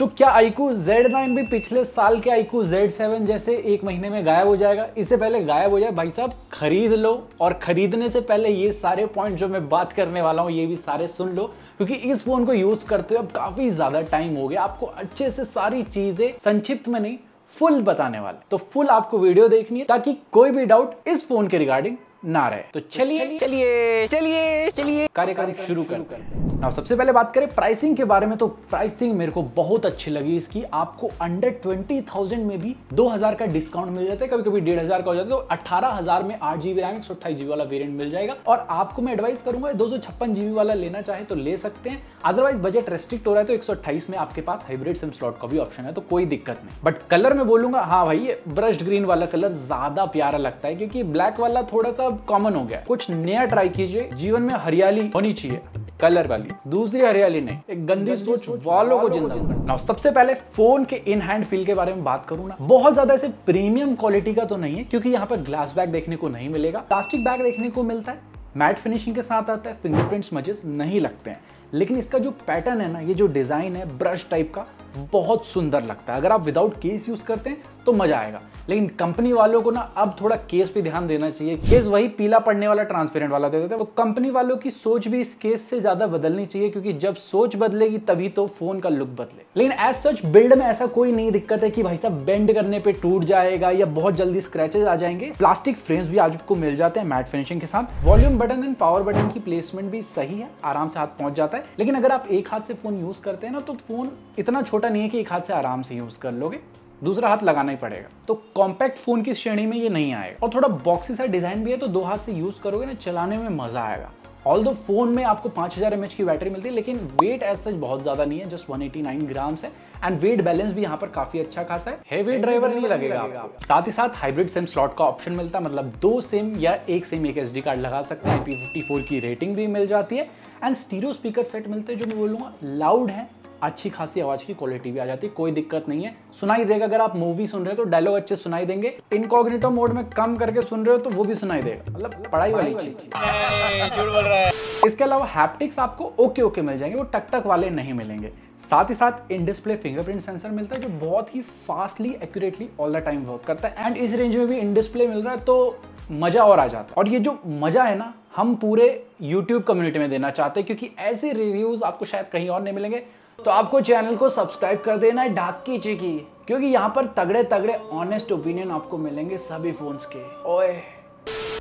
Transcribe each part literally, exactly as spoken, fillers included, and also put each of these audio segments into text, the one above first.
तो क्या iQOO Z nine भी पिछले साल के iQOO Z सेवन जैसे एक महीने में गायब हो जाएगा? इससे पहले गायब हो जाए भाई साहब खरीद लो, और खरीदने से पहले ये सारे पॉइंट जो मैं बात करने वाला हूँ ये भी सारे सुन लो, क्योंकि इस फोन को यूज करते हुए अब काफी ज्यादा टाइम हो गया। आपको अच्छे से सारी चीजें संक्षिप्त में नहीं फुल बताने वाले, तो फुल आपको वीडियो देखनी है ताकि कोई भी डाउट इस फोन के रिगार्डिंग ना रहे। तो चलिए चलिए चलिए चलिए कार्यक्रम शुरू करते हैं। ना सबसे पहले बात करें प्राइसिंग के बारे में, तो प्राइसिंग मेरे को बहुत अच्छी लगी इसकी। आपको अंडर ट्वेंटी थाउजेंड में भी दो हजार का डिस्काउंट मिल जाता है, कभी कभी डेढ़ हजार का हो जाता है। तो अठारह हजार में आठ जीबी रैम एक सौ अट्ठाईस जीबी वाला वेरियंट मिल जाएगा, और आपको मैं एडवाइस करूंगा दो सौ छप्पन जीबी वाला लेना चाहे तो ले सकते हैं। अदरवाइज बजट रेस्ट्रिक्ट हो रहा है तो एक सौ अट्ठाईस में आपके पास हाइब्रिड सिम स्लॉट का भी ऑप्शन है, तो कोई दिक्कत नहीं। बट कलर में बोलूंगा, हाँ भाई ये ब्रश्ड ग्रीन वाला कलर ज्यादा प्यारा लगता है, क्योंकि ब्लैक वाला थोड़ा सा कॉमन हो गया। कुछ नया ट्राई कीजिए, जीवन में हरियाली होनी चाहिए, कलर वाली दूसरी हरियाली नहीं, एक गंदी सोच वालों को जिंदा करना। सबसे पहले फोन के इन हैंड फील के बारे में बात करूं ना, बहुत ज्यादा ऐसे प्रीमियम क्वालिटी का तो नहीं है, क्योंकि यहाँ पर ग्लास बैक देखने को नहीं मिलेगा, प्लास्टिक बैक देखने को मिलता है, मैट फिनिशिंग के साथ आता है, फिंगरप्रिंट स्मजेस नहीं लगते हैं। लेकिन इसका जो पैटर्न है ना, ये जो डिजाइन है ब्रश टाइप का, बहुत सुंदर लगता है। अगर आप विदाउट केस यूज करते हैं तो मजा आएगा, लेकिन कंपनी वालों को ना अब थोड़ा केस पे ध्यान देना चाहिए। केस वही पीला पड़ने वाला ट्रांसपेरेंट वाला दे देते हैं, तो कंपनी वालों की सोच भी इस केस से ज्यादा बदलनी चाहिए, क्योंकि जब सोच बदलेगी तभी तो फोन का लुक बदले। लेकिन एज सच बिल्ड में ऐसा कोई नहीं दिक्कत है कि भाई साहब बेंड करने पे टूट जाएगा या बहुत जल्दी स्क्रैचेस आ जाएंगे। प्लास्टिक फ्रेम्स भी आपको मिल जाते हैं मैट फिनिशिंग के साथ। Volume button and power button की प्लेसमेंट भी सही है, आराम से हाथ पहुंच जाता है। लेकिन अगर आप एक हाथ से फोन यूज करते हैं ना, तो फोन इतना छोटा नहीं है कि एक हाथ से आराम से यूज कर लोगे, दूसरा हाथ लगाना ही पड़ेगा। तो कॉम्पैक्ट फोन की श्रेणी में ये नहीं आएगा, और थोड़ा बॉक्सी सा डिजाइन भी है, तो दो हाथ से यूज करोगे ना, चलाने में मजा आएगा। ऑल्दो फोन में आपको पाँच हज़ार एमएच की बैटरी मिलती है, लेकिन वेट एज सच बहुत ज्यादा नहीं है, जस्ट एक सौ नवासी ग्राम्स है। एंड वेट बैलेंस भी यहाँ पर काफी अच्छा खासा है, हेवी ड्राइवर नहीं लगेगा आपको। साथ ही साथ हाइब्रिड सिम स्लॉट का ऑप्शन मिलता है, मतलब दो सिम या एक सिम एक एसडी कार्ड लगा सकते हैं। आई पी फिफ्टी फोर की रेटिंग भी मिल जाती है, एंड स्टीरियो स्पीकर सेट मिलते हैं जो मैं बोलूँगा लाउड है, अच्छी खासी आवाज की क्वालिटी भी आ जाती है, कोई दिक्कत नहीं है, सुनाई देगा। अगर आप मूवी सुन रहे हो तो डायलॉग अच्छे सुनाई देंगे, इनकॉग्निटो मोड में कम करके सुन रहे हो तो वो भी सुनाई देगा, मतलब पढ़ाई वाली चीज। इसके अलावा हैप्टिक्स आपको ओके ओके मिल जाएंगे, वो टक टक वाले नहीं मिलेंगे। साथ ही साथ इन डिस्प्ले फिंगरप्रिंट सेंसर मिलता है जो बहुत ही fastly accurately all the time work करता है, एंड इस रेंज में भी इन डिस्प्ले मिल रहा है तो मजा और आ जाता है। और ये जो मजा है ना, हम पूरे यूट्यूब कम्युनिटी में देना चाहते हैं, क्योंकि ऐसे रिव्यूज आपको शायद कहीं और नहीं मिलेंगे। तो आपको चैनल को सब्सक्राइब कर देना है ढाकी चिकी, क्योंकि यहाँ पर तगड़े तगड़े ऑनेस्ट ओपिनियन आपको मिलेंगे सभी फोन्स के। ओए,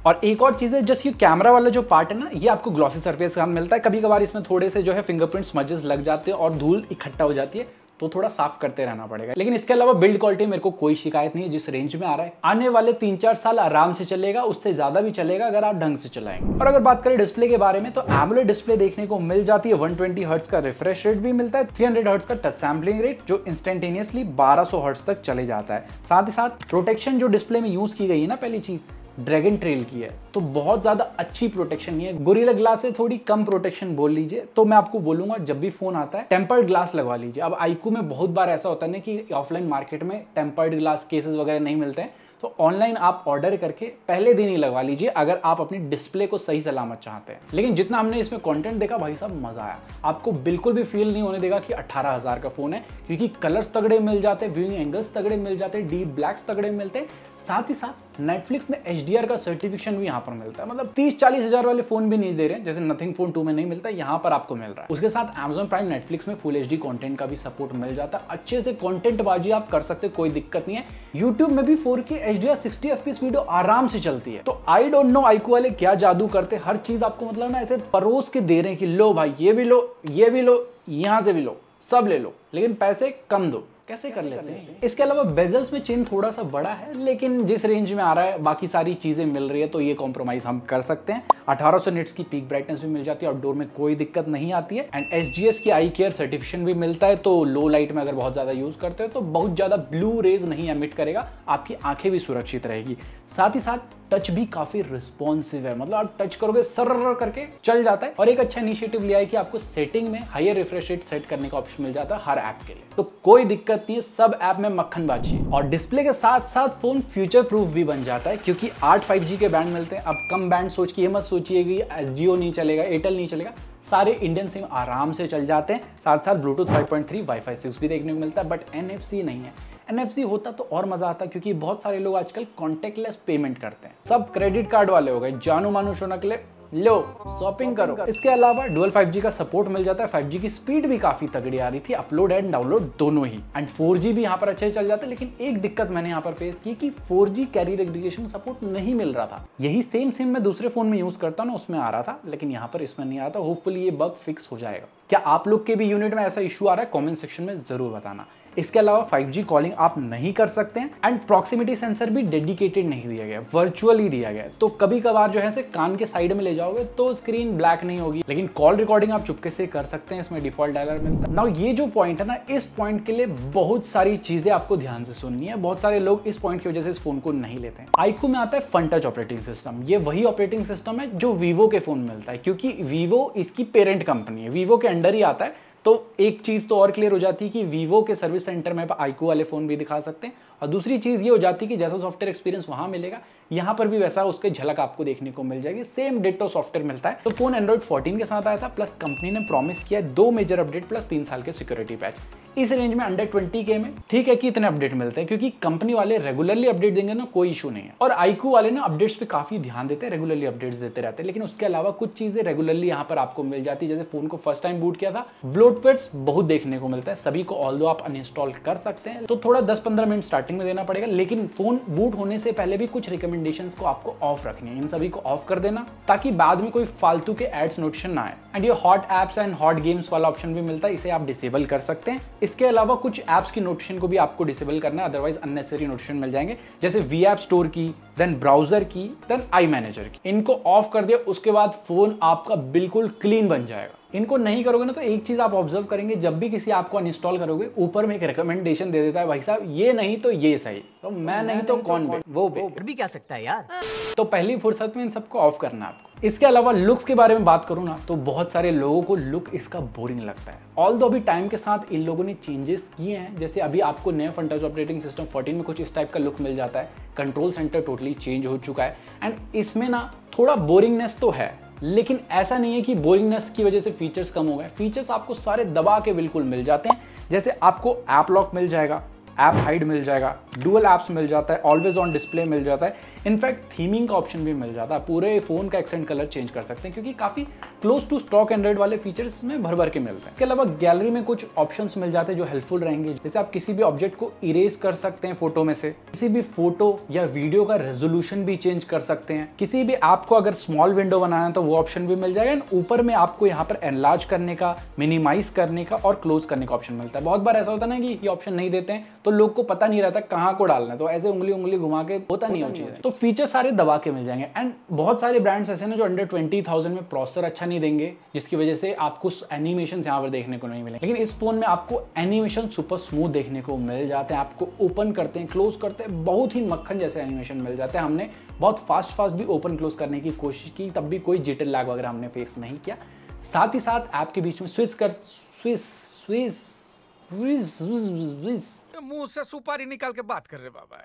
और एक और चीज़ है, जस्ट ये कैमरा वाला जो पार्ट है ना, ये आपको ग्लॉसी सरफेस का मिलता है। कभी कभार इसमें थोड़े से जो है फिंगरप्रिंट स्मजेस लग जाते हैं और धूल इकट्ठा हो जाती है, तो थोड़ा साफ करते रहना पड़ेगा। लेकिन इसके अलावा बिल्ड क्वालिटी मेरे को कोई शिकायत नहीं है, जिस रेंज में आ रहा है आने वाले तीन चार साल आराम से चलेगा, उससे ज्यादा भी चलेगा अगर आप ढंग से चलाएंगे। और अगर बात करें डिस्प्ले के बारे में, तो एमोलेड डिस्प्ले देखने को मिल जाती है, वन ट्वेंटी हर्ट्ज का रिफ्रेश रेट भी मिलता है, थ्री हंड्रेड हर्ट्ज का टच सैम्पलिंग रेट जो इंस्टेंटेनियसली बारह सौ हर्ट्ज तक चले जाता है। साथ ही साथ प्रोटेक्शन जो डिस्प्ले में यूज की गई है ना, पहली चीज ड्रैगन ट्रेल की है, तो बहुत ज़्यादा अच्छी प्रोटेक्शन नहीं है। गोरिल्ला ग्लास से थोड़ी कम प्रोटेक्शन बोल लीजिए। तो मैं आपको बोलूँगा जब भी फ़ोन आता है टेम्पर्ड ग्लास लगवा लीजिए। अब iQOO में बहुत बार ऐसा होता है ना कि ऑफलाइन मार्केट में टेम्पर्ड ग्लास केसेस वगैरह नहीं मिलते हैं, तो ऑनलाइन आप ऑर्डर करके पहले दिन ही लगवा लीजिए अगर आप अपनी डिस्प्ले को सही सलामत चाहते हैं। लेकिन जितना हमने इसमें कंटेंट देखा भाई साहब मजा आया, आपको बिल्कुल भी फील नहीं होने देगा कि अठारह हज़ार का फोन है, क्योंकि कलर्स तगड़े मिल जाते, व्यूइंग एंगल्स तगड़े मिल जाते, डीप ब्लैक्स तगड़े मिलते। साथ ही साथ नेटफ्लिक्स में एच डी आर का सर्टिफिकेशन भी यहाँ पर मिलता है, मतलब तीस चालीस हजार वाले फोन भी नहीं दे रहे हैं, जैसे नथिंग फोन टू में नहीं मिलता, यहाँ पर आपको मिल रहा है। उसके साथ Amazon प्राइम नेटफ्लिक्स में फुल एच डी कंटेंट का भी सपोर्ट मिल जाता है, अच्छे से कंटेंट बाजी आप कर सकते, कोई दिक्कत नहीं है। यूट्यूब में भी four K H D R sixty F P S video आराम से चलती है। तो आई डोंट नो iQOO वाले क्या जादू करते, हर चीज आपको मतलब ना ऐसे परोस के दे रहे हैं कि लो भाई ये भी लो, ये भी लो, यहाँ से भी लो, सब ले लो, लेकिन पैसे कम दो, कैसे कर लेते हैं। इसके अलावा बेजल्स में चिन्ह थोड़ा सा बड़ा है, लेकिन जिस रेंज में आ रहा है बाकी सारी चीजें मिल रही है, तो ये कॉम्प्रोमाइज हम कर सकते हैं। अठारह सौ निट्स की पीक ब्राइटनेस भी मिल जाती है, आउटडोर में कोई दिक्कत नहीं आती है, एंड एस जी एस की आई केयर सर्टिफिकेशन भी मिलता है। तो लो लाइट में अगर बहुत ज्यादा यूज करते हो तो बहुत ज्यादा ब्लू रेज नहीं एमिट करेगा, आपकी आंखें भी सुरक्षित रहेगी। साथ ही साथ टच भी काफी रिस्पॉन्सिव है, मतलब आप टच करोगे सर्र करके चल जाता है। और एक अच्छा इनिशिएटिव लिया है कि आपको सेटिंग में हायर रिफ्रेश रेट सेट करने का ऑप्शन मिल जाता है हर ऐप के लिए, तो कोई दिक्कत नहीं है, सब ऐप में मक्खनबाजी है। और डिस्प्ले के साथ साथ फोन फ्यूचर प्रूफ भी बन जाता है, क्योंकि आठ फाइव जी के बैंड मिलते हैं। अब कम बैंड सोच के ये मत सोचिए कि जियो नहीं चलेगा, एयरटेल नहीं चलेगा, सारे इंडियन सिम आराम से चल जाते हैं। साथ साथ Bluetooth five point three, wifi six भी देखने को मिलता है, बट एनएफसी नहीं है। एनएफसी होता तो और मज़ा आता, क्योंकि बहुत सारे लोग आजकल कॉन्टेक्टलेस पेमेंट करते हैं। सब क्रेडिट कार्ड वाले हो गए, जानू मानू शोनकले, लो शॉपिंग करो। इसके अलावा डुअल फाइव जी का सपोर्ट मिल जाता है, फाइव जी की स्पीड भी काफी तगड़ी आ रही थी, अपलोड एंड डाउनलोड दोनों ही, एंड फोर जी भी यहाँ पर अच्छे चल जाता है। लेकिन एक दिक्कत मैंने यहाँ पर फेस की कि four G carrier aggregation support नहीं मिल रहा था। यही सेम सिम मैं दूसरे फोन में यूज करता हूँ ना, उसमें आ रहा था, लेकिन यहाँ पर इसमें नहीं आ रहा था। होपफुली ये बग फिक्स हो जाएगा। क्या आप लोग के भी यूनिट में ऐसा इशू आ रहा है? कॉमेंट सेक्शन में जरूर बताना। इसके अलावा फाइव जी कॉलिंग आप नहीं कर सकते हैं, एंड प्रॉक्सिमिटी सेंसर भी डेडिकेटेड नहीं दिया गया, वर्चुअली दिया गया है। तो कभी कभार जो है से कान के साइड में ले जाओगे तो स्क्रीन ब्लैक नहीं होगी, लेकिन कॉल रिकॉर्डिंग आप चुपके से कर सकते हैं, इसमें डिफॉल्ट डायलर मिलता है। नाउ ये जो पॉइंट है ना, इस पॉइंट के लिए बहुत सारी चीजें आपको ध्यान से सुननी है। बहुत सारे लोग इस पॉइंट की वजह से इस फोन को नहीं लेते हैं। iQOO में आता है फनटच ऑपरेटिंग सिस्टम। ये वही ऑपरेटिंग सिस्टम है जो वीवो के फोन मिलता है, क्योंकि वीवो इसकी पेरेंट कंपनी है, वीवो के अंडर ही आता है। तो एक चीज़ तो और क्लियर हो जाती है कि वीवो के सर्विस सेंटर में iQOO वाले फ़ोन भी दिखा सकते हैं, और दूसरी चीज़ ये हो जाती है कि जैसा सॉफ्टवेयर एक्सपीरियंस वहाँ मिलेगा, यहाँ पर भी वैसा उसके झलक आपको देखने को मिल जाएगी। सेम डिटो सॉफ्टवेयर मिलता है। तो फोन एंड्रॉइड फोर्टीन के साथ आया था, प्लस कंपनी ने प्रॉमिस किया दो मेजर अपडेट प्लस तीन साल के सिक्योरिटी पैच। इस रेंज में अंडर ट्वेंटी के में ठीक है कि इतने अपडेट मिलते हैं, क्योंकि कंपनी वाले रेगुलरली अपडेट देंगे ना, कोई इशू नहीं है। और iQOO वाले ना अपडेट्स पे काफी ध्यान देते हैं, रेगुलरली अपडेट्स देते रहते हैं। लेकिन उसके अलावा कुछ चीजें रेगुलरली यहाँ पर आपको मिल जाती है, जैसे फोन को फर्स्ट टाइम बूट किया था, ब्लोटवेट्स बहुत देखने को मिलता है सभी को, ऑल दो आप अनइंस्टॉल कर सकते हैं, तो थोड़ा दस पंद्रह मिनट स्टार्टिंग में देना पड़ेगा। लेकिन फोन बूट होने से पहले भी कुछ रिकमेंडेशन को आपको ऑफ रखनी है, इन सभी को ऑफ कर देना, ताकि बाद में कोई फालतू के एड्स नोटिफिकेशन ना आए। एंड ये hot apps and hot games वाला ऑप्शन भी मिलता है, इसे आप डिसेबल कर सकते हैं। इसके अलावा कुछ ऐप्स की नोटिफिकेशन को भी आपको डिसेबल करना है, अदरवाइज अननेसेसरी नोटिफिकेशन मिल जाएंगे, जैसे वी ऐप स्टोर की, देन ब्राउजर की, देन आई मैनेजर की। इनको ऑफ कर दिया, उसके बाद फोन आपका बिल्कुल क्लीन बन जाएगा। इनको नहीं करोगे ना, तो एक चीज आप ऑब्जर्व करेंगे, जब भी किसी ऐप को अनइंस्टॉल करोगे, ऊपर में एक रिकमेंडेशन दे देता है, भाई साहब ये नहीं तो ये सही, तो मैं नहीं तो कौन बे, वो बे भी क्या सकता है यार। तो पहली फुर्सत में इन सबको ऑफ करना है आपको। इसके अलावा लुक्स के बारे में बात करूँ ना, तो बहुत सारे लोगों को लुक इसका बोरिंग लगता है, ऑल्दो अभी टाइम के साथ इन लोगों ने चेंजेस किए हैं। जैसे अभी आपको नए फंटच ऑपरेटिंग सिस्टम फोर्टीन में कुछ इस टाइप का लुक मिल जाता है, कंट्रोल सेंटर टोटली चेंज हो चुका है, एंड इसमें ना थोड़ा बोरिंगनेस तो है, लेकिन ऐसा नहीं है कि बोरिंगनेस की वजह से फीचर्स कम हो गए। फीचर्स आपको सारे दबा के बिल्कुल मिल जाते हैं, जैसे आपको ऐप लॉक मिल जाएगा, ऐप हाइड मिल जाएगा, डुअल ऐप्स मिल जाता है, ऑलवेज ऑन डिस्प्ले मिल जाता है, इनफैक्ट थीमिंग का ऑप्शन भी मिल जाता है, पूरे फ़ोन का एक्सेंट कलर चेंज कर सकते हैं, क्योंकि काफ़ी क्लोज टू स्टॉक एंड्रॉइड वाले फीचर्स में भर भर के मिलते हैं। इसके अलावा गैलरी में कुछ ऑप्शंस मिल जाते हैं जो हेल्पफुल रहेंगे, जैसे आप किसी भी ऑब्जेक्ट को इरेज कर सकते हैं फोटो में से, किसी भी फोटो या वीडियो का रेजोल्यूशन भी चेंज कर सकते हैं, किसी भी ऐप को अगर स्मॉल विंडो बनाना है तो वो ऑप्शन भी मिल जाएगा, एंड ऊपर में आपको यहाँ पर एनलार्ज करने का, मिनिमाइज करने का और क्लोज करने का ऑप्शन मिलता है। बहुत बार ऐसा होता है ना कि ये ऑप्शन नहीं देते हैं, तो लोग को पता नहीं रहता कहाँ को डालना है, तो ऐसे उंगली उंगली घुमा के होता नहीं हो चाहिए। तो फीचर सारे दबा के मिल जाएंगे, एंड बहुत सारे ब्रांड्स ऐसे हैं जो अंडर ट्वेंटी थाउजेंड में प्रोसेसर अच्छा नहीं देंगे, जिसकी वजह से आपको एनिमेशन यहाँ पर देखने को नहीं मिलेंगे। लेकिन इस फोन में आपको एनिमेशन सुपर स्मूथ देखने को मिल जाते हैं, आपको ओपन करते हैं, क्लोज करते हैं, बहुत ही मक्खन जैसे एनिमेशन मिल जाते हैं। हमने बहुत फास्ट फास्ट भी ओपन क्लोज करने की कोशिश की, तब भी कोई जिटर लैग वगैरह हमने फेस नहीं किया। साथ ही साथ ऐप के बीच में स्विच कर स्विच स्विच मुंह से सुपारी निकाल के बात कर रहे बाबा,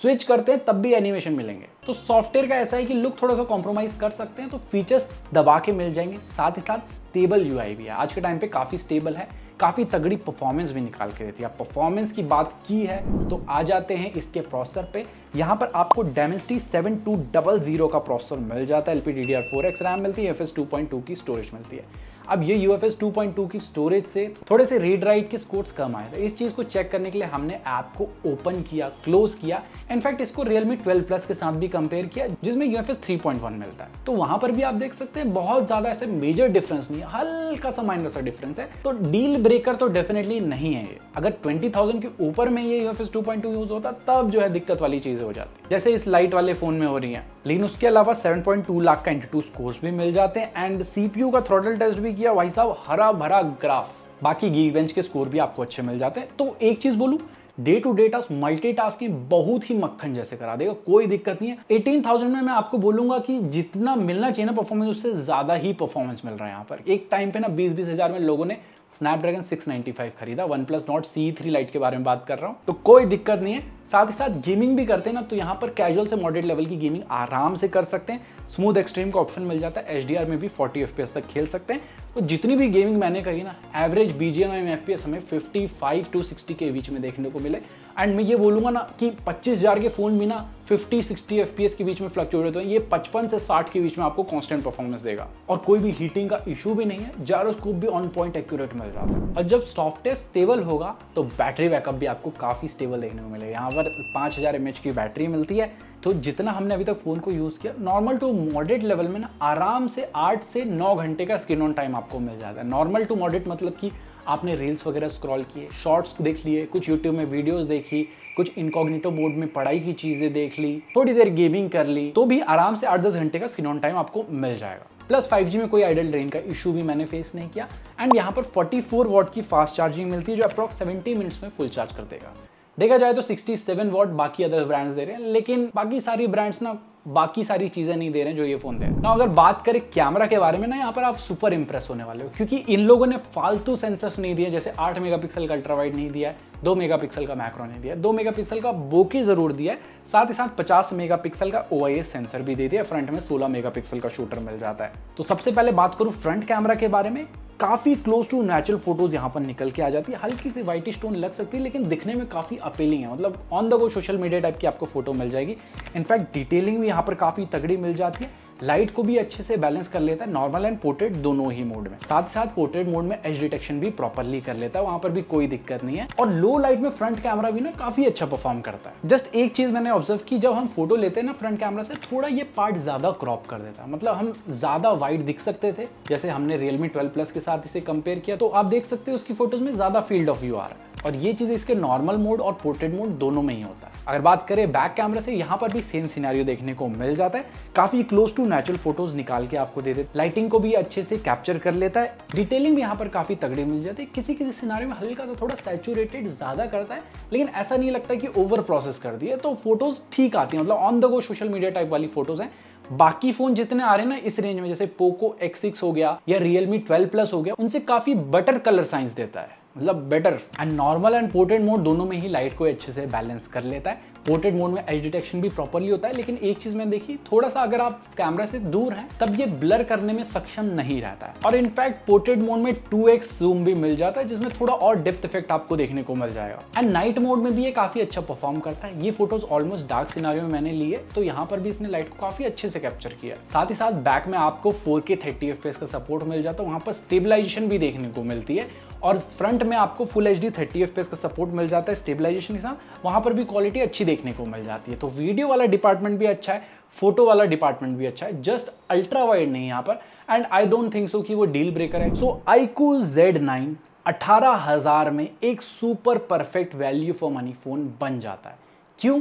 स्विच करते हैं तब भी एनिमेशन मिलेंगे। तो सॉफ्टवेयर का ऐसा है कि लुक थोड़ा सा कॉम्प्रोमाइज कर सकते हैं, तो फीचर्स दबा के मिल जाएंगे। साथ ही साथ स्टेबल यूआई भी है, आज के टाइम पे काफी स्टेबल है, काफ़ी तगड़ी परफॉर्मेंस भी निकाल के देती है। आप परफॉर्मेंस की बात की है तो आ जाते हैं इसके प्रोसेसर पे। यहाँ पर आपको Dimensity seven two double zero का प्रोसेसर मिल जाता है, L P D D R four X RAM मिलती है, U F S two point two की स्टोरेज मिलती है। अब ये U F S two point two की स्टोरेज से थोड़े से रीड राइट के स्कोर्स कम आए थे, इस चीज़ को चेक करने के लिए हमने ऐप को ओपन किया, क्लोज किया, इनफैक्ट इसको रियलमी ट्वेल्व प्लस के साथ भी कंपेयर किया जिसमें U F S three point one मिलता है। तो वहाँ पर भी आप देख सकते हैं बहुत ज़्यादा ऐसे मेजर डिफरेंस नहीं है, हल्का सा माइनर सा डिफरेंस है। तो डील ब्रेकर तो डेफिनेटली नहीं है ये। अगर ट्वेंटी थाउजेंड के ऊपर में ये U F S two point two use होता तब जो है दिक्कत वाली चीजें हो जाती, जैसे इस लाइट वाले फोन में हो रही है। लेकिन उसके अलावा सेवन पॉइंट टू लाख का एंटी टू स्कोर्स भी मिल जाते हैं, एंड सीपीयू का थ्रॉटल टेस्ट भी किया, भाई साहब हरा भरा ग्राफ, बाकी गीगबेंच के स्कोर भी आपको अच्छे मिल जाते हैं। तो एक चीज बोलूं, day to day task multitasking बहुत ही मक्खन जैसे करा देगा, कोई दिक्कत नहीं है। अठारह हज़ार में मैं आपको बोलूंगा कि जितना मिलना चाहिए ना परफॉर्मेंस, उससे ज़्यादा ही परफॉर्मेंस मिल रहा है यहाँ पर। एक टाइम पे ना बीस बीस हज़ार में लोगों ने स्नैपड्रैगन सिक्स नाइन्टी फाइव खरीदा, OnePlus Nord C E three lite के बारे में बात कर रहा हूँ, तो कोई दिक्कत नहीं है। साथ ही साथ गेमिंग भी करते हैं ना, तो यहाँ पर कैजुअल से मॉडरेट लेवल की गेमिंग आराम से कर सकते हैं, स्मूथ एक्सट्रीम का ऑप्शन मिल जाता है, एच डी आर में भी फोर्टी एफ पी एस तक खेल सकते हैं। तो जितनी भी गेमिंग मैंने कही ना, एवरेज बीजीएमआई में एफपीएस हमें पचपन टू साठ के बीच में देखने को मिले। एंड मैं ये बोलूँगा ना कि पच्चीस हज़ार के फ़ोन भी ना पचास साठ एफपीएस के बीच में फ्लक्चुएट होते हैं, ये पचपन से साठ के बीच में आपको कांस्टेंट परफॉर्मेंस देगा और कोई भी हीटिंग का इशू भी नहीं है। जायरोस्कोप भी ऑन पॉइंट एक्यूरेट मिल जाता है। और जब सॉफ्टवेयर स्टेबल होगा तो बैटरी बैकअप भी आपको काफ़ी स्टेबल देखने को मिलेगा। यहाँ पर पाँच हज़ार एम एच की बैटरी मिलती है, तो जितना हमने अभी तक फ़ोन को यूज़ किया नॉर्मल टू मॉडरेट लेवल में ना आराम से आठ से नौ घंटे का स्क्रीन ऑन टाइम आपको मिल जाता है। नॉर्मल टू मॉडरेट मतलब कि आपने रील्स वगैरह स्क्रॉल किए, शॉर्ट्स देख लिए, कुछ यूट्यूब में वीडियोस देखी, कुछ इनकॉग्निटो मोड में पढ़ाई की चीज़ें देख ली, थोड़ी देर गेमिंग कर ली, तो भी आराम से आठ दस घंटे का स्क्रीन ऑन टाइम आपको मिल जाएगा। प्लस फाइव जी में कोई आइडल ड्रेन का इशू भी मैंने फेस नहीं किया। एंड यहाँ पर चौवालीस वॉट की फास्ट चार्जिंग मिलती है जो अप्रॉक्स सत्तर मिनट्स में फुल चार्ज कर देगा। देखा जाए तो सड़सठ वॉट बाकी अदर ब्रांड्स दे रहे हैं, लेकिन बाकी सारी ब्रांड्स ना बाकी सारी चीज़ें नहीं दे रहे हैं जो ये फ़ोन दे रहे हैं ना। अगर बात करें कैमरा के बारे में ना, यहाँ पर आप सुपर इंप्रेस होने वाले हो, क्योंकि इन लोगों ने फालतू सेंसर्स नहीं दिए। जैसे आठ मेगापिक्सल का अल्ट्रा वाइड नहीं दिया है, दो मेगापिक्सल का मैक्रो नहीं दिया है, दो मेगापिक्सल का बोके ज़रूर दिया है, साथ ही साथ पचास मेगापिक्सल का ओआईएस सेंसर भी दे दिया। फ्रंट में सोलह मेगापिक्सल का शूटर मिल जाता है। तो सबसे पहले बात करूँ फ्रंट कैमरा के बारे में, काफ़ी क्लोज टू नेचुरल फोटोज यहाँ पर निकल के आ जाती है। हल्की सी वाइटिश टोन लग सकती है, लेकिन दिखने में काफ़ी अपीलिंग है। मतलब on the go social media type की आपको फोटो मिल जाएगी। इनफैक्ट डिटेलिंग भी यहाँ पर काफ़ी तगड़ी मिल जाती है। लाइट को भी अच्छे से बैलेंस कर लेता है, नॉर्मल एंड पोर्ट्रेट दोनों ही मोड में। साथ ही साथ पोर्ट्रेट मोड में एज डिटेक्शन भी प्रॉपरली कर लेता है, वहाँ पर भी कोई दिक्कत नहीं है। और लो लाइट में फ्रंट कैमरा भी ना काफी अच्छा परफॉर्म करता है। जस्ट एक चीज मैंने ऑब्जर्व की, जब हम फोटो लेते हैं ना फ्रंट कैमरा से, थोड़ा ये पार्ट ज्यादा क्रॉप कर देता है। मतलब हम ज्यादा वाइड दिख सकते थे, जैसे हमने रियलमी ट्वेल्व प्लस के साथ इसे कंपेयर किया तो आप देख सकते हो उसकी फोटोज में ज्यादा फील्ड ऑफ व्यू आ रहा है। और ये चीज़ इसके नॉर्मल मोड और पोर्ट्रेट मोड दोनों में ही होता है। अगर बात करें बैक कैमरा से, यहाँ पर भी सेम सिनेरियो देखने को मिल जाता है। काफ़ी क्लोज टू नेचुरल फोटोज निकाल के आपको दे देते, लाइटिंग को भी अच्छे से कैप्चर कर लेता है। डिटेलिंग भी यहाँ पर काफ़ी तगड़ी मिल जाती है। किसी किसी सिनेरियो में हल्का सा थोड़ा सैचुरेटेड ज़्यादा करता है, लेकिन ऐसा नहीं लगता कि ओवर प्रोसेस कर दिए, तो फोटोज़ ठीक आती हैं। मतलब on the go social media type वाली फोटोज़ हैं। बाकी फोन जितने आ रहे हैं ना इस रेंज में, जैसे पोको एक्स सिक्स हो गया या रियलमी ट्वेल्व प्लस हो गया, उनसे काफ़ी बेटर कलर साइंस देता है। मतलब better. And normal and portrait mode दोनों में ही लाइट को अच्छे से बैलेंस कर लेता है। पोर्ट्रेट मोड में एज डिटेक्शन भी प्रॉपरली होता है, लेकिन एक चीज़ मैंने देखी, थोड़ा सा अगर आप कैमरा से दूर हैं तब ये ब्लर करने में सक्षम नहीं रहता है। और इनफैक्ट पोर्ट्रेट मोड में टू एक्स जूम भी मिल जाता है, जिसमें थोड़ा और डेप्थ इफेक्ट आपको देखने को मिल जाएगा। एंड नाइट मोड में भी ये काफ़ी अच्छा परफॉर्म करता है। ये फोटोज ऑलमोस्ट डार्क सिनेरियो में मैंने ली है, तो यहाँ पर भी इसने लाइट को काफ़ी अच्छे से कैप्चर किया। साथ ही साथ बैक में आपको four K thirty F P S का सपोर्ट मिल जाता है, वहाँ पर स्टेबलाइजेशन भी देखने को मिलती है। और फ्रंट में आपको full H D thirty F P S का सपोर्ट मिल जाता है स्टेबलाइजेशन के साथ, वहाँ पर भी क्वालिटी अच्छी देखने को मिल जाती है। तो वीडियो वाला डिपार्टमेंट भी अच्छा है, फोटो वाला डिपार्टमेंट भी अच्छा है, जस्ट अल्ट्रा वाइड नहीं यहाँ पर। And I don't think so कि वो डील ब्रेकर है। सो iQOO Z नाइन अठारह हज़ार में एक super perfect value for money phone बन जाता है। क्यों?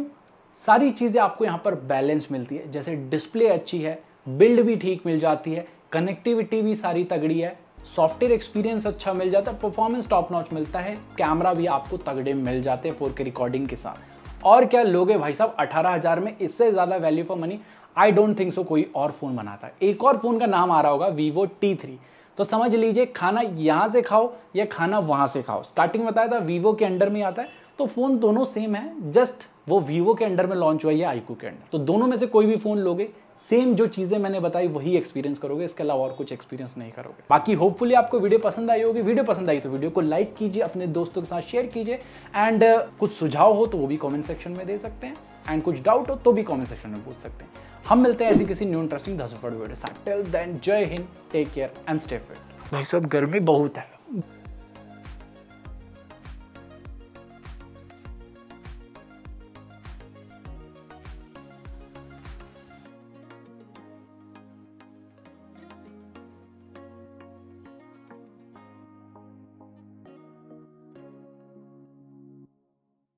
सारी चीज़ें आपको यहाँ पर बैलेंस मिलती है, जैसे डिस्प्ले अच्छी है, बिल्ड भी ठीक मिल जाती है, कनेक्टिविटी भी सारी तगड़ी है, सॉफ्टवेयर एक्सपीरियंस अच्छा मिल जाता है, परफॉर्मेंस टॉप नॉच मिलता है, कैमरा भी आपको तगड़े मिल जाते हैं फोर के रिकॉर्डिंग के साथ। और क्या लोगे भाई साहब, अठारह हज़ार में इससे ज़्यादा value for money I don't think so कोई और फ़ोन बनाता है। एक और फ़ोन का नाम आ रहा होगा वीवो टी थ्री। तो समझ लीजिए खाना यहाँ से खाओ या खाना वहाँ से खाओ। स्टार्टिंग बताया था वीवो के अंडर में आता है, तो फ़ोन दोनों सेम है, जस्ट वो वीवो के अंडर में लॉन्च हुआ है iQOO के अंडर। तो दोनों में से कोई भी फ़ोन लोगे, सेम जो चीज़ें मैंने बताई वही एक्सपीरियंस करोगे, इसके अलावा और कुछ एक्सपीरियंस नहीं करोगे। बाकी होपफुली आपको वीडियो पसंद आई होगी। वीडियो पसंद आई तो वीडियो को लाइक कीजिए, अपने दोस्तों के साथ शेयर कीजिए। एंड uh, कुछ सुझाव हो तो वो भी कमेंट सेक्शन में दे सकते हैं, एंड कुछ डाउट हो तो भी कमेंट सेक्शन में पूछ सकते हैं। हम मिलते हैं ऐसी किसी न्यू इंटरेस्टिंग दस वीडियो के साथ। टिल देन जय Hind, take care and stay fit. भाई साहब गर्मी बहुत है।